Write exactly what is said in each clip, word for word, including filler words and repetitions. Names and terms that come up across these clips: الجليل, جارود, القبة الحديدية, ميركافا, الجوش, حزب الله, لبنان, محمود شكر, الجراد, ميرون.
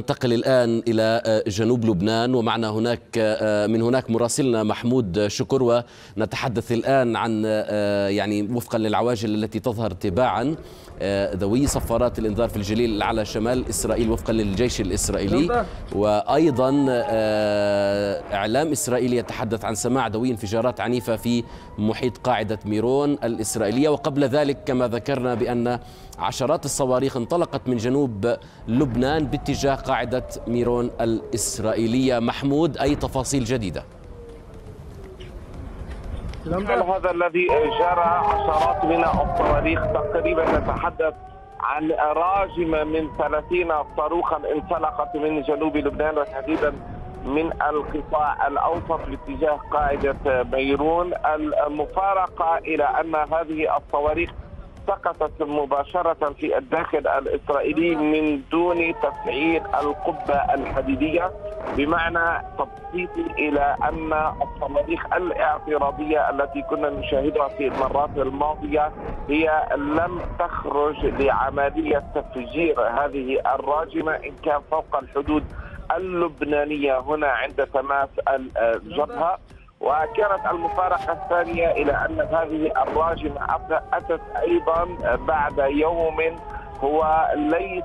ننتقل الآن إلى جنوب لبنان ومعنا هناك من هناك مراسلنا محمود شكر، ونتحدث الآن عن يعني وفقا للعواجل التي تظهر تباعا ذوي صفارات الإنذار في الجليل على شمال إسرائيل وفقا للجيش الإسرائيلي، وأيضا إعلام إسرائيلي يتحدث عن سماع ذوي انفجارات عنيفة في محيط قاعدة ميرون الإسرائيلية. وقبل ذلك كما ذكرنا بأن عشرات الصواريخ انطلقت من جنوب لبنان باتجاه قاعدة ميرون الإسرائيلية. محمود، أي تفاصيل جديدة؟ هذا الذي جرى عشرات من الصواريخ، تقريبا نتحدث عن راجمة من ثلاثين صاروخا انطلقت من جنوب لبنان وتحديدا من القطاع الأوسط باتجاه قاعدة ميرون. المفارقة إلى أن هذه الصواريخ سقطت مباشرة في الداخل الإسرائيلي من دون تفعيل القبة الحديدية، بمعنى تبسيطي إلى أن الصواريخ الاعتراضية التي كنا نشاهدها في المرات الماضية هي لم تخرج لعملية تفجير هذه الراجمة إن كان فوق الحدود اللبنانية هنا عند تماس الجبهة. وكانت المفارقة الثانية إلى أن هذه الراجمة أتت أيضا بعد يوم هو ليس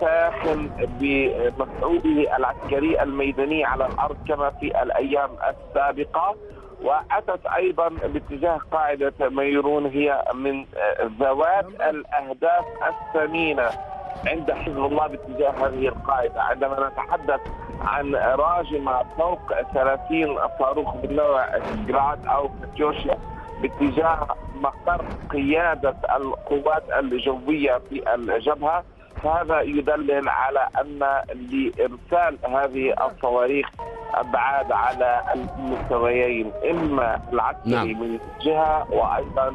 ساخن بمفعوله العسكري الميداني على الأرض كما في الأيام السابقة، وأتت أيضا باتجاه قاعدة ميرون هي من ذوات الأهداف الثمينة عند حزب الله باتجاه هذه القاعدة. عندما نتحدث عن راجمة فوق ثلاثين صاروخ من نوع الجراد أو الجوش باتجاه مقر قيادة القوات الجوية في الجبهة، فهذا يدلل على أن لإرسال هذه الصواريخ أبعاد على المستويين، إما العسكري من جهة وأيضا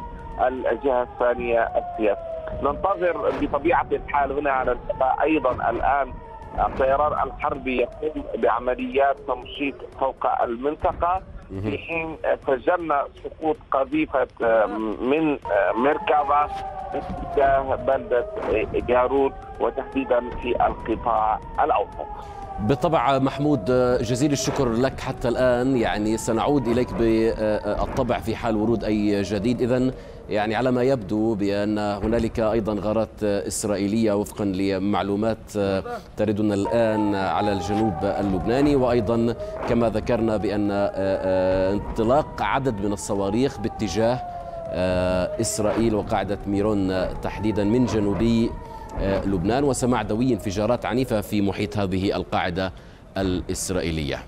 الجهة الثانية السياسية. ننتظر بطبيعة الحال هنا على السماء أيضا الآن الطيران الحربي يقوم بعمليات تمشيط فوق المنطقة، في حين سجلنا سقوط قذيفة من ميركافا باتجاه بلدة جارود وتحديدا في القطاع الأوسط. بالطبع محمود، جزيل الشكر لك حتى الآن، يعني سنعود إليك بالطبع في حال ورود أي جديد. إذن يعني على ما يبدو بأن هنالك أيضا غارات إسرائيلية وفقا لمعلومات تردنا الآن على الجنوب اللبناني، وأيضا كما ذكرنا بأن انطلاق عدد من الصواريخ باتجاه إسرائيل وقاعدة ميرون تحديدا من جنوبي لبنان، وسماع دوي انفجارات عنيفة في محيط هذه القاعدة الإسرائيلية.